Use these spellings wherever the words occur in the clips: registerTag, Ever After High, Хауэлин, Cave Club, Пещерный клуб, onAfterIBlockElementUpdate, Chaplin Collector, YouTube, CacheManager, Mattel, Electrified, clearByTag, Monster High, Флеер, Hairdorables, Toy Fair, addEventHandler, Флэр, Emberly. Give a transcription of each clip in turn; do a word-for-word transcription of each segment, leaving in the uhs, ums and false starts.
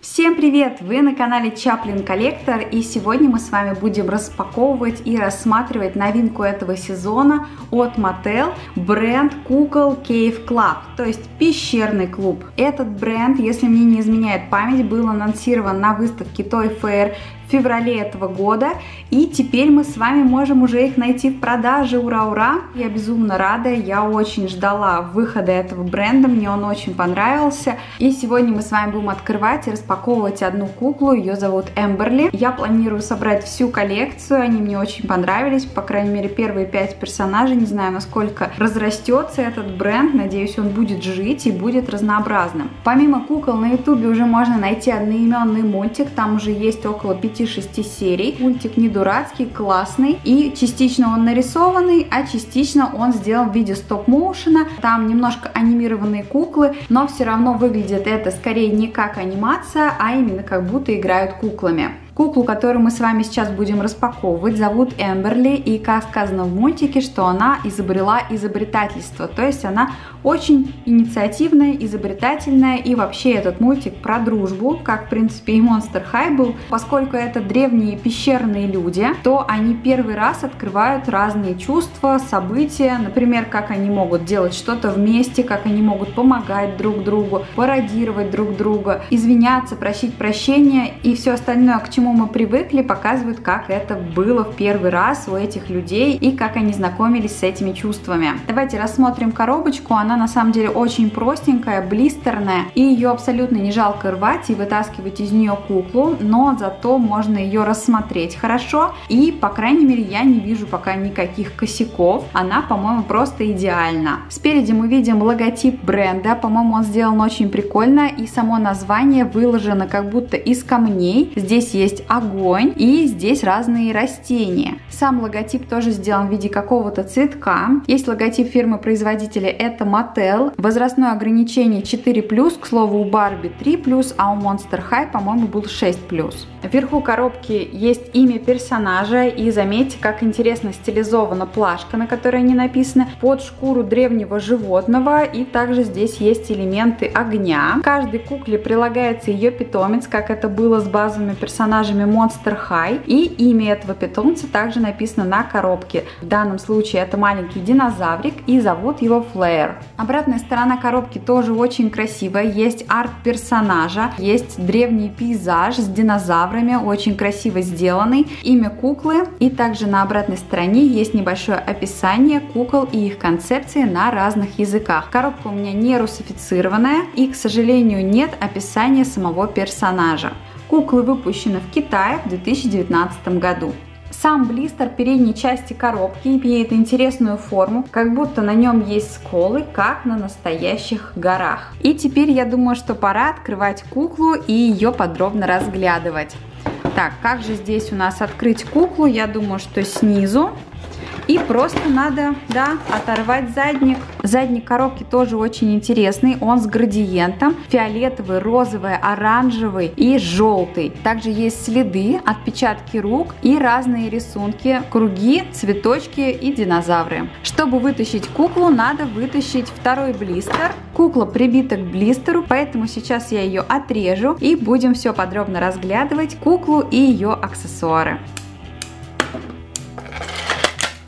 Всем привет! Вы на канале Chaplin Collector, и сегодня мы с вами будем распаковывать и рассматривать новинку этого сезона от Mattel, бренд кукол Cave Club, то есть пещерный клуб. Этот бренд, если мне не изменяет память, был анонсирован на выставке Toy Fair в феврале этого года, и теперь мы с вами можем уже их найти в продаже. Ура-ура! Я безумно рада, я очень ждала выхода этого бренда, мне он очень понравился. И сегодня мы с вами будем открывать и распаковывать одну куклу, ее зовут Emberly. Я планирую собрать всю коллекцию, они мне очень понравились, по крайней мере первые пять персонажей, не знаю, насколько разрастется этот бренд, надеюсь, он будет жить и будет разнообразным. Помимо кукол на ютубе уже можно найти одноименный мультик, там уже есть около пяти шести серий. Мультик не дурацкий, классный, и частично он нарисованный, а частично он сделан в виде стоп-моушена. Там немножко анимированные куклы, но все равно выглядит это скорее не как анимация, а именно как будто играют куклами. Куклу, которую мы с вами сейчас будем распаковывать, зовут Emberly, и как сказано в мультике, что она изобрела изобретательство, то есть она очень инициативная, изобретательная, и вообще этот мультик про дружбу, как в принципе и Monster High был. Поскольку это древние пещерные люди, то они первый раз открывают разные чувства, события, например, как они могут делать что-то вместе, как они могут помогать друг другу, пародировать друг друга, извиняться, просить прощения и все остальное, к чему мы привыкли, показывают, как это было в первый раз у этих людей и как они знакомились с этими чувствами. Давайте рассмотрим коробочку, она на самом деле очень простенькая, блистерная, и ее абсолютно не жалко рвать и вытаскивать из нее куклу, но зато можно ее рассмотреть хорошо, и по крайней мере я не вижу пока никаких косяков, она, по-моему, просто идеальна. Спереди мы видим логотип бренда, по-моему, он сделан очень прикольно, и само название выложено как будто из камней, здесь есть огонь, и здесь разные растения. Сам логотип тоже сделан в виде какого-то цветка. Есть логотип фирмы-производителя, это Mattel. Возрастное ограничение четыре плюс, к слову, у Барби три плюс, а у Monster High, по-моему, был шесть плюс. Вверху коробки есть имя персонажа, и заметьте, как интересно стилизована плашка, на которой они написаны, под шкуру древнего животного, и также здесь есть элементы огня. К каждой кукле прилагается ее питомец, как это было с базовыми персонажами Monster High, и имя этого питомца также написано на коробке. В данном случае это маленький динозаврик, и зовут его Флэр. Обратная сторона коробки тоже очень красивая, есть арт персонажа, есть древний пейзаж с динозаврами, очень красиво сделанный, имя куклы, и также на обратной стороне есть небольшое описание кукол и их концепции на разных языках. Коробка у меня не русифицированная, и, к сожалению, нет описания самого персонажа. Куклы выпущены в Китае в две тысячи девятнадцатом году. Сам блистер передней части коробки имеет интересную форму, как будто на нем есть сколы, как на настоящих горах. И теперь я думаю, что пора открывать куклу и ее подробно разглядывать. Так, как же здесь у нас открыть куклу? Я думаю, что снизу. И просто надо, да, оторвать задник. Задник коробки тоже очень интересный. Он с градиентом. Фиолетовый, розовый, оранжевый и желтый. Также есть следы, отпечатки рук и разные рисунки. Круги, цветочки и динозавры. Чтобы вытащить куклу, надо вытащить второй блистер. Кукла прибита к блистеру, поэтому сейчас я ее отрежу. И будем все подробно разглядывать. Куклу и ее аксессуары.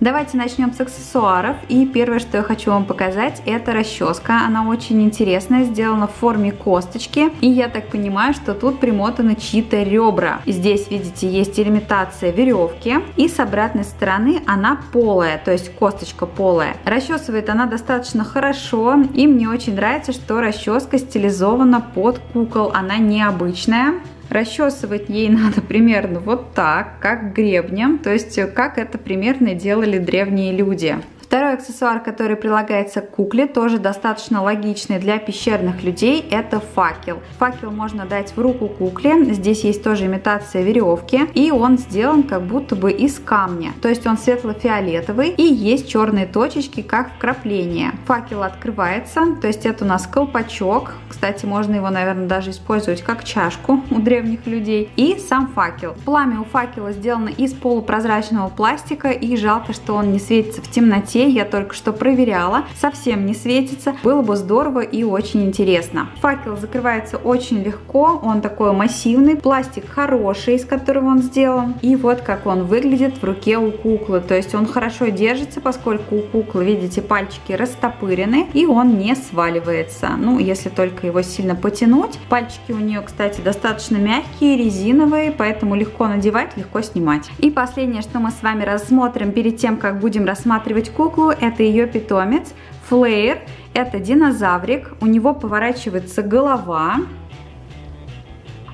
Давайте начнем с аксессуаров, и первое, что я хочу вам показать, это расческа, она очень интересная, сделана в форме косточки, и я так понимаю, что тут примотаны чьи-то ребра. Здесь, видите, есть имитация веревки, и с обратной стороны она полая, то есть косточка полая. Расчесывает она достаточно хорошо, и мне очень нравится, что расческа стилизована под кукол, она необычная. Расчесывать ей надо примерно вот так, как гребнем, то есть как это примерно делали древние люди. Второй аксессуар, который прилагается к кукле, тоже достаточно логичный для пещерных людей, это факел. Факел можно дать в руку кукле, здесь есть тоже имитация веревки, и он сделан как будто бы из камня, то есть он светло-фиолетовый, и есть черные точечки, как вкрапления. Факел открывается, то есть это у нас колпачок, кстати, можно его, наверное, даже использовать как чашку у древних людей, и сам факел. Пламя у факела сделано из полупрозрачного пластика, и жалко, что он не светится в темноте, друзей, я только что проверяла, совсем не светится. Было бы здорово и очень интересно. Факел закрывается очень легко, он такой массивный, пластик хороший, из которого он сделан. И вот как он выглядит в руке у куклы. То есть он хорошо держится, поскольку у куклы, видите, пальчики растопырены, и он не сваливается. Ну, если только его сильно потянуть. Пальчики у нее, кстати, достаточно мягкие, резиновые, поэтому легко надевать, легко снимать. И последнее, что мы с вами рассмотрим перед тем, как будем рассматривать куклу, это ее питомец Флеер. Это динозаврик, у него поворачивается голова.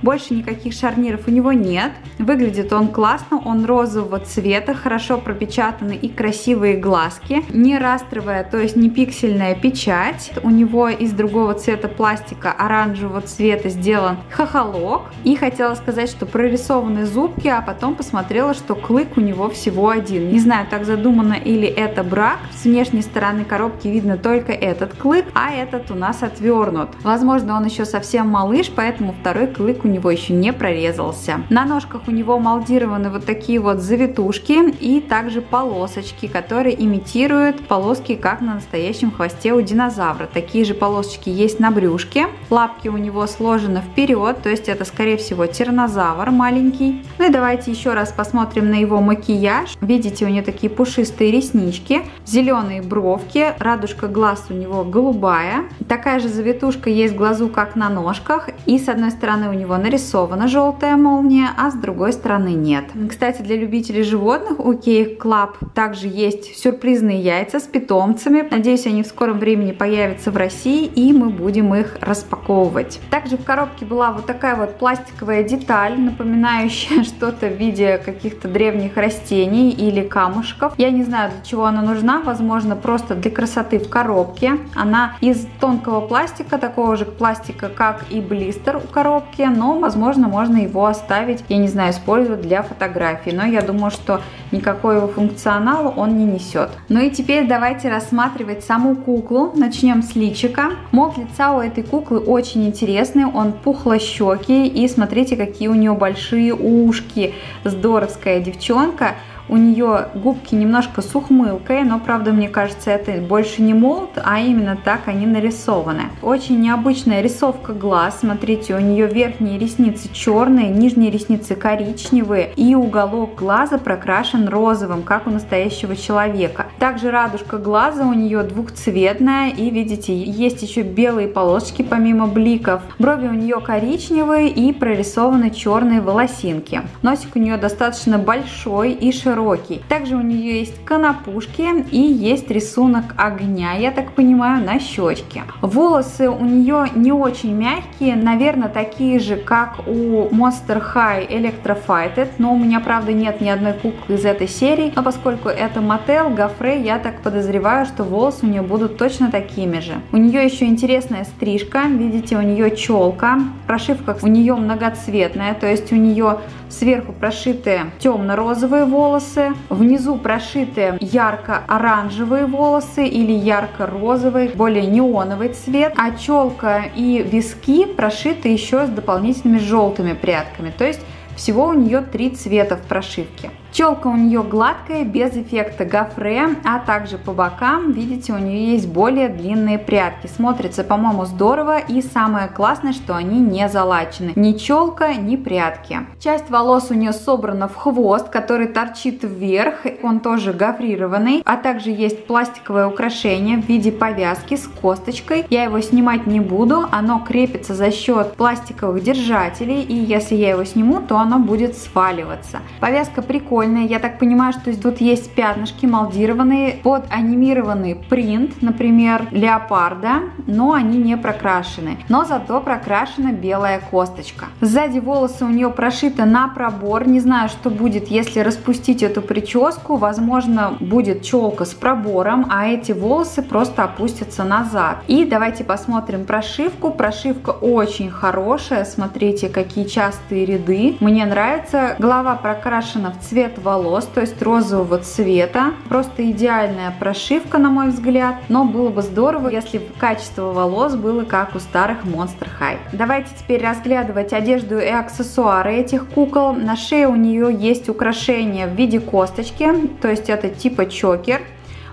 Больше никаких шарниров у него нет. Выглядит он классно, он розового цвета, хорошо пропечатаны и красивые глазки. Не растровая, то есть не пиксельная печать. У него из другого цвета пластика, оранжевого цвета, сделан хохолок. И хотела сказать, что прорисованы зубки, а потом посмотрела, что клык у него всего один. Не знаю, так задумано или это брак. С внешней стороны коробки видно только этот клык, а этот у нас отвернут. Возможно, он еще совсем малыш, поэтому второй клык у у него еще не прорезался. На ножках у него молдированы вот такие вот завитушки и также полосочки, которые имитируют полоски, как на настоящем хвосте у динозавра. Такие же полосочки есть на брюшке. Лапки у него сложены вперед, то есть это, скорее всего, тиранозавр маленький. Ну и давайте еще раз посмотрим на его макияж. Видите, у него такие пушистые реснички, зеленые бровки, радужка глаз у него голубая. Такая же завитушка есть в глазу, как на ножках. И с одной стороны у него нарисована желтая молния, а с другой стороны нет. Кстати, для любителей животных у Cave Club также есть сюрпризные яйца с питомцами. Надеюсь, они в скором времени появятся в России, и мы будем их распаковывать. Также в коробке была вот такая вот пластиковая деталь, напоминающая что-то в виде каких-то древних растений или камушков. Я не знаю, для чего она нужна, возможно, просто для красоты в коробке. Она из тонкого пластика, такого же пластика, как и блистер у коробки. Но, возможно, можно его оставить, я не знаю, использовать для фотографий. Но я думаю, что никакой его функционала он не несет. Ну и теперь давайте рассматривать саму куклу. Начнем с личика. Морд лица у этой куклы очень интересный. Он пухлощекий. И смотрите, какие у нее большие ушки. Здоровская девчонка. У нее губки немножко с ухмылкой, но, правда, мне кажется, это больше не молд, а именно так они нарисованы. Очень необычная рисовка глаз. Смотрите, у нее верхние ресницы черные, нижние ресницы коричневые, и уголок глаза прокрашен розовым, как у настоящего человека. Также радужка глаза у нее двухцветная, и, видите, есть еще белые полосочки помимо бликов. Брови у нее коричневые и прорисованы черные волосинки. Носик у нее достаточно большой и широкий. Также у нее есть конопушки и есть рисунок огня, я так понимаю, на щечке. Волосы у нее не очень мягкие, наверное, такие же, как у Monster High Electrified, но у меня, правда, нет ни одной куклы из этой серии, но поскольку это Mattel, Гофре, я так подозреваю, что волосы у нее будут точно такими же. У нее еще интересная стрижка, видите, у нее челка, прошивка у нее многоцветная, то есть у нее сверху прошиты темно-розовые волосы, внизу прошиты ярко-оранжевые волосы или ярко-розовый, более неоновый цвет, а челка и виски прошиты еще с дополнительными желтыми прядками, то есть всего у нее три цвета в прошивке. Челка у нее гладкая, без эффекта гофре, а также по бокам, видите, у нее есть более длинные прядки. Смотрится, по-моему, здорово, и самое классное, что они не залачены. Ни челка, ни прядки. Часть волос у нее собрана в хвост, который торчит вверх, он тоже гофрированный, а также есть пластиковое украшение в виде повязки с косточкой. Я его снимать не буду, оно крепится за счет пластиковых держателей, и если я его сниму, то оно будет сваливаться. Повязка прикольная. Я так понимаю, что тут есть пятнышки молдированные под анимированный принт, например, леопарда, но они не прокрашены. Но зато прокрашена белая косточка. Сзади волосы у нее прошиты на пробор. Не знаю, что будет, если распустить эту прическу. Возможно, будет челка с пробором, а эти волосы просто опустятся назад. И давайте посмотрим прошивку. Прошивка очень хорошая. Смотрите, какие частые ряды. Мне нравится. Голова прокрашена в цвет волос, то есть розового цвета. Просто идеальная прошивка, на мой взгляд. Но было бы здорово, если бы качество волос было как у старых Monster High. Давайте теперь разглядывать одежду и аксессуары этих кукол. На шее у нее есть украшение в виде косточки, то есть это типа чокер.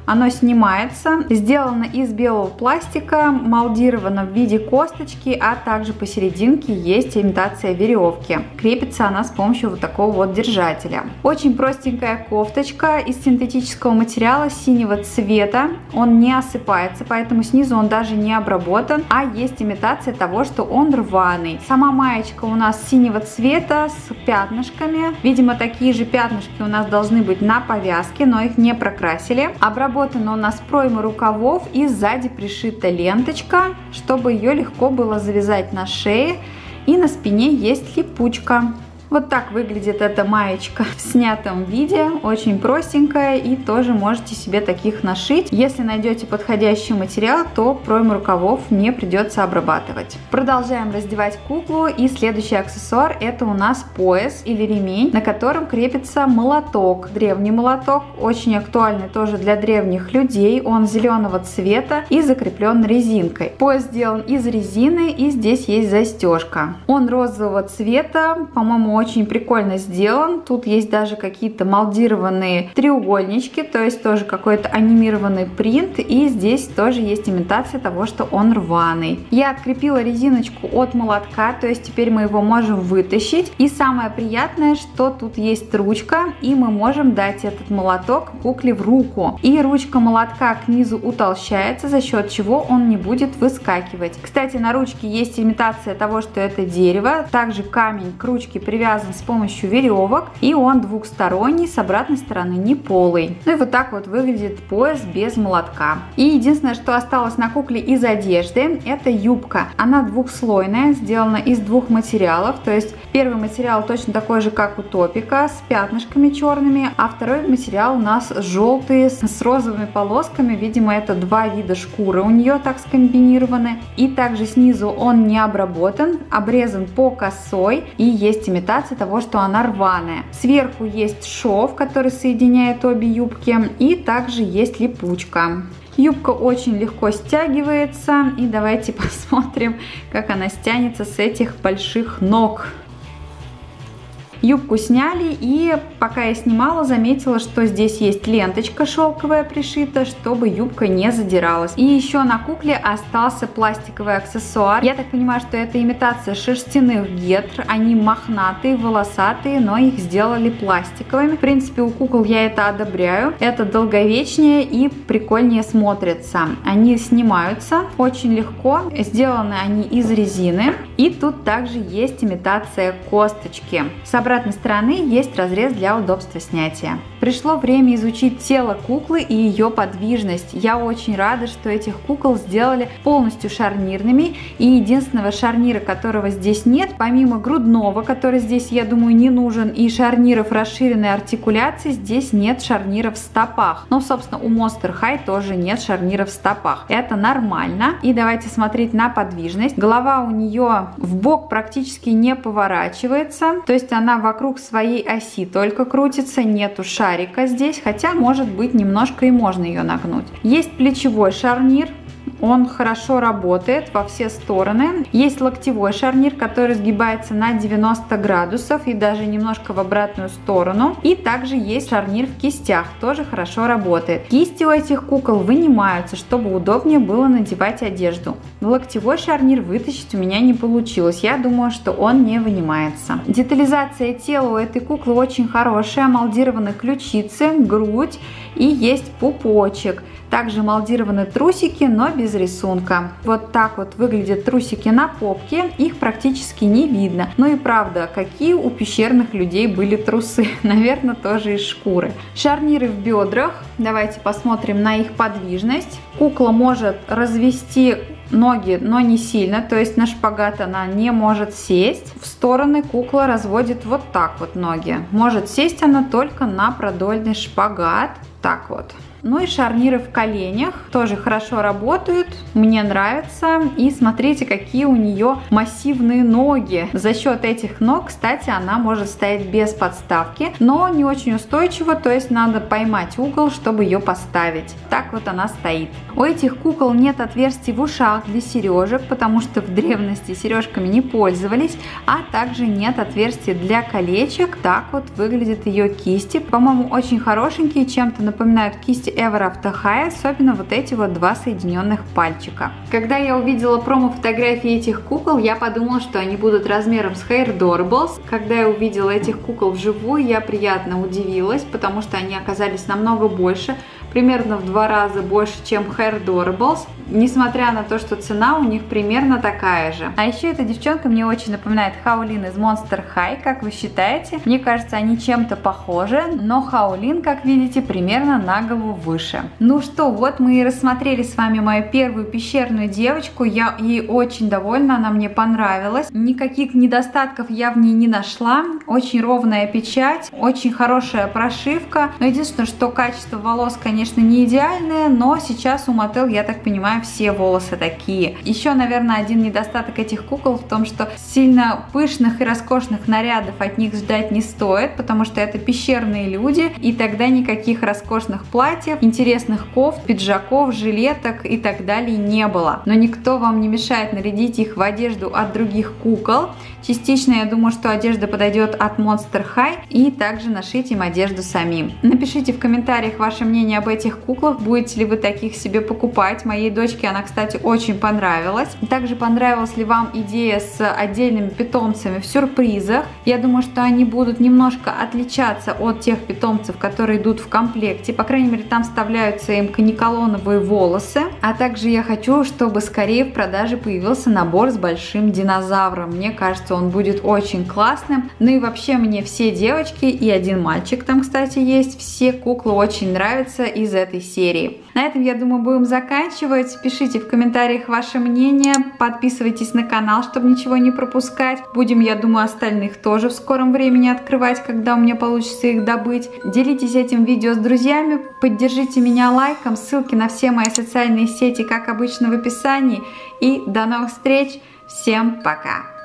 Оно снимается, сделано из белого пластика, молдировано в виде косточки, а также посерединке есть имитация веревки. Крепится она с помощью вот такого вот держателя. Очень простенькая кофточка из синтетического материала синего цвета. Он не осыпается, поэтому снизу он даже не обработан, а есть имитация того, что он рваный. Сама маечка у нас синего цвета с пятнышками. Видимо, такие же пятнышки у нас должны быть на повязке, но их не прокрасили. Обработана у нас пройма рукавов и сзади пришита ленточка, чтобы ее легко было завязать на шее. И на спине есть липучка. Вот так выглядит эта маечка в снятом виде, очень простенькая, и тоже можете себе таких нашить. Если найдете подходящий материал, то пройму рукавов не придется обрабатывать. Продолжаем раздевать куклу, и следующий аксессуар — это у нас пояс или ремень, на котором крепится молоток. Древний молоток, очень актуальный тоже для древних людей, он зеленого цвета и закреплен резинкой. Пояс сделан из резины, и здесь есть застежка. Он розового цвета, по-моему, очень прикольно сделан. Тут есть даже какие-то молдированные треугольнички, то есть тоже какой-то анимированный принт. И здесь тоже есть имитация того, что он рваный. Я открепила резиночку от молотка, то есть теперь мы его можем вытащить. И самое приятное, что тут есть ручка, и мы можем дать этот молоток кукле в руку. И ручка молотка к низу утолщается, за счет чего он не будет выскакивать. Кстати, на ручке есть имитация того, что это дерево. Также камень к ручке привязан. Привязан с помощью веревок, и он двухсторонний, с обратной стороны не полый. Ну и вот так вот выглядит пояс без молотка. И единственное, что осталось на кукле из одежды, это юбка. Она двухслойная, сделана из двух материалов, то есть первый материал точно такой же, как у топика, с пятнышками черными, а второй материал у нас желтый, с розовыми полосками, видимо, это два вида шкуры у нее так скомбинированы. И также снизу он не обработан, обрезан по косой, и есть имитация того, что она рваная. Сверху есть шов, который соединяет обе юбки, и также есть липучка. Юбка очень легко стягивается, и давайте посмотрим, как она стянется с этих больших ног. Юбку сняли, и пока я снимала, заметила, что здесь есть ленточка шелковая пришита, чтобы юбка не задиралась. И еще на кукле остался пластиковый аксессуар. Я так понимаю, что это имитация шерстяных гетр. Они мохнатые, волосатые, но их сделали пластиковыми. В принципе, у кукол я это одобряю. Это долговечнее и прикольнее смотрится. Они снимаются очень легко. Сделаны они из резины. И тут также есть имитация косточки. С обратной стороны есть разрез для удобства снятия. Пришло время изучить тело куклы и ее подвижность. Я очень рада, что этих кукол сделали полностью шарнирными, и единственного шарнира, которого здесь нет, помимо грудного, который здесь, я думаю, не нужен, и шарниров расширенной артикуляции, здесь нет шарниров в стопах. Но, собственно, у Monster High тоже нет шарниров в стопах. Это нормально. И давайте смотреть на подвижность. Голова у нее в бок практически не поворачивается, то есть она вокруг своей оси только крутится, нету шарика здесь, хотя, может быть, немножко и можно ее нагнуть. Есть плечевой шарнир, он хорошо работает во все стороны. Есть локтевой шарнир, который сгибается на девяносто градусов и даже немножко в обратную сторону. И также есть шарнир в кистях, тоже хорошо работает. Кисти у этих кукол вынимаются, чтобы удобнее было надевать одежду. Локтевой шарнир вытащить у меня не получилось, я думаю, что он не вынимается. Детализация тела у этой куклы очень хорошая, молдированы ключицы, грудь и есть пупочек. Также молдированы трусики, но без рисунка. Вот так вот выглядят трусики на попке, их практически не видно. Ну и правда, какие у пещерных людей были трусы? Наверное, тоже из шкуры. Шарниры в бедрах, давайте посмотрим на их подвижность. Кукла может развести ноги, но не сильно, то есть на шпагат она не может сесть. В стороны кукла разводит вот так вот ноги. Может сесть она только на продольный шпагат, так вот. Ну и шарниры в коленях тоже хорошо работают, мне нравится. И смотрите, какие у нее массивные ноги. За счет этих ног, кстати, она может стоять без подставки, но не очень устойчиво, то есть надо поймать угол, чтобы ее поставить. Так вот она стоит. У этих кукол нет отверстий в ушах для сережек, потому что в древности сережками не пользовались, а также нет отверстий для колечек. Так вот выглядят ее кисти. По-моему, очень хорошенькие, чем-то напоминают кисти вместе Ever After High, особенно вот эти вот два соединенных пальчика. Когда я увидела промо-фотографии этих кукол, я подумала, что они будут размером с Hairdorables. Когда я увидела этих кукол вживую, я приятно удивилась, потому что они оказались намного больше, примерно в два раза больше, чем Hairdorables, несмотря на то, что цена у них примерно такая же. А еще эта девчонка мне очень напоминает Хауэлин из Monster High, как вы считаете? Мне кажется, они чем-то похожи, но Хауэлин, как видите, примерно на голову выше. Ну что, вот мы и рассмотрели с вами мою первую пещерную девочку, я ей очень довольна, она мне понравилась, никаких недостатков я в ней не нашла, очень ровная печать, очень хорошая прошивка, но единственное, что качество волос, конечно, не идеальное, но сейчас у Mattel, я так понимаю, все волосы такие. Еще, наверное, один недостаток этих кукол в том, что сильно пышных и роскошных нарядов от них ждать не стоит, потому что это пещерные люди, и тогда никаких роскошных платьев, интересных кофт, пиджаков, жилеток и так далее не было. Но никто вам не мешает нарядить их в одежду от других кукол. Частично, я думаю, что одежда подойдет от Monster High, и также нашить им одежду самим. Напишите в комментариях ваше мнение об этих куклах, будете ли вы таких себе покупать. Моей дочке она, кстати, очень понравилась. Также понравилась ли вам идея с отдельными питомцами в сюрпризах. Я думаю, что они будут немножко отличаться от тех питомцев, которые идут в комплекте. По крайней мере, там вставляются им каниколоновые волосы. А также я хочу, чтобы скорее в продаже появился набор с большим динозавром. Мне кажется, он будет очень классным. Ну и вообще, мне все девочки и один мальчик там, кстати, есть. Все куклы очень нравятся из этой серии. На этом, я думаю, будем заканчивать. Пишите в комментариях ваше мнение. Подписывайтесь на канал, чтобы ничего не пропускать. Будем, я думаю, остальных тоже в скором времени открывать, когда у меня получится их добыть. Делитесь этим видео с друзьями. Поддержите меня лайком. Ссылки на все мои социальные сети, как обычно, в описании. И до новых встреч. Всем пока!